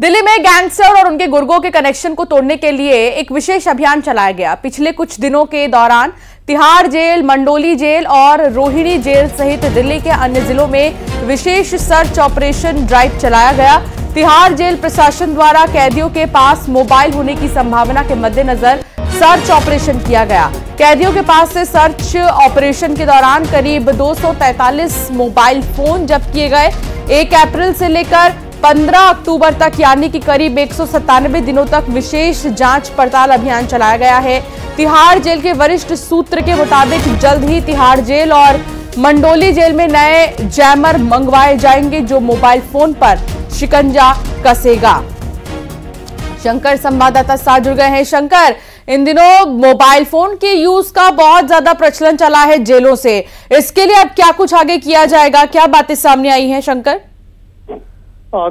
दिल्ली में गैंगस्टर और उनके गुर्गों के कनेक्शन को तोड़ने के लिए एक विशेष अभियान चलाया गया। पिछले कुछ दिनों के दौरान तिहाड़ जेल, मंडोली जेल और रोहिणी जेल सहित दिल्ली के अन्य जिलों में विशेष सर्च ऑपरेशन ड्राइव चलाया गया। तिहाड़ जेल प्रशासन द्वारा कैदियों के पास मोबाइल होने की संभावना के मद्देनजर सर्च ऑपरेशन किया गया। कैदियों के पास से सर्च ऑपरेशन के दौरान करीब 243 मोबाइल फोन जब्त किए गए। 1 अप्रैल से लेकर 15 अक्टूबर तक यानी कि करीब 197 दिनों तक विशेष जांच पड़ताल अभियान चलाया गया है। तिहाड़ जेल के वरिष्ठ सूत्र के मुताबिक जल्द ही तिहाड़ जेल और मंडोली जेल में नए जैमर मंगवाए जाएंगे जो मोबाइल फोन पर शिकंजा कसेगा। शंकर संवाददाता साथ जुड़ गए हैं। शंकर, इन दिनों मोबाइल फोन के यूज का बहुत ज्यादा प्रचलन चला है जेलों से, इसके लिए अब क्या कुछ आगे किया जाएगा, क्या बातें सामने आई हैं शंकर?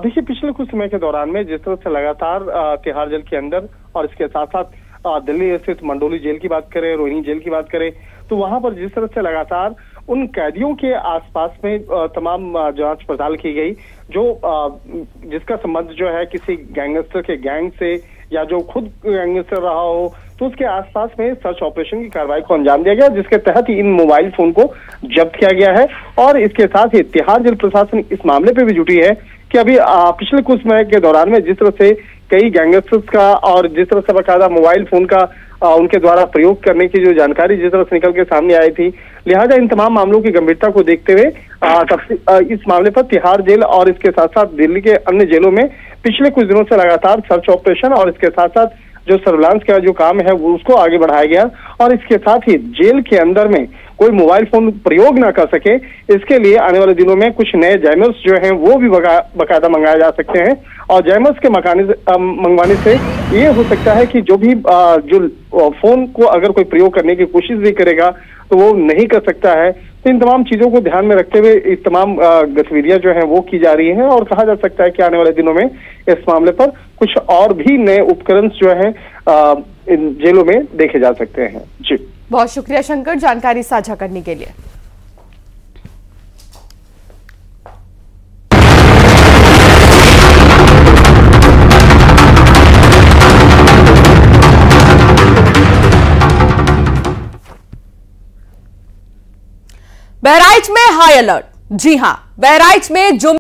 देखिए, पिछले कुछ समय के दौरान में जिस तरह से लगातार तिहाड़ जेल के अंदर और इसके साथ साथ दिल्ली स्थित मंडोली जेल की बात करें, रोहिणी जेल की बात करें, तो वहां पर जिस तरह से लगातार उन कैदियों के आसपास में तमाम जांच पड़ताल की गई जो जिसका संबंध जो है किसी गैंगस्टर के गैंग से या जो खुद गैंगस्टर रहा हो, तो उसके आसपास में सर्च ऑपरेशन की कार्रवाई को अंजाम दिया गया, जिसके तहत इन मोबाइल फोन को जब्त किया गया है। और इसके साथ ही तिहाड़ जेल प्रशासन इस मामले पे भी जुटी है कि अभी पिछले कुछ समय के दौरान में जिस तरह से कई गैंगस्टर्स का और जिस तरह से बाकायदा मोबाइल फोन का उनके द्वारा प्रयोग करने की जो जानकारी जिस तरह से निकल के सामने आई थी, लिहाजा इन तमाम मामलों की गंभीरता को देखते हुए इस मामले पर तिहाड़ जेल और इसके साथ साथ दिल्ली के अन्य जेलों में पिछले कुछ दिनों से लगातार सर्च ऑपरेशन और इसके साथ साथ जो सर्विलांस का जो काम है वो उसको आगे बढ़ाया गया। और इसके साथ ही जेल के अंदर में कोई मोबाइल फोन प्रयोग ना कर सके, इसके लिए आने वाले दिनों में कुछ नए जैमर्स जो हैं वो भी बाकायदा मंगाए जा सकते हैं। और जैमर्स के मंगवाने से ये हो सकता है कि जो भी जो फोन को अगर कोई प्रयोग करने की कोशिश भी करेगा तो वो नहीं कर सकता है। तो इन तमाम चीजों को ध्यान में रखते हुए इस तमाम गतिविधियां जो हैं वो की जा रही हैं। और कहा जा सकता है कि आने वाले दिनों में इस मामले पर कुछ और भी नए उपकरण जो हैं इन जेलों में देखे जा सकते हैं। जी, बहुत शुक्रिया शंकर जानकारी साझा करने के लिए। बहराइच में हाई अलर्ट। जी हां, बहराइच में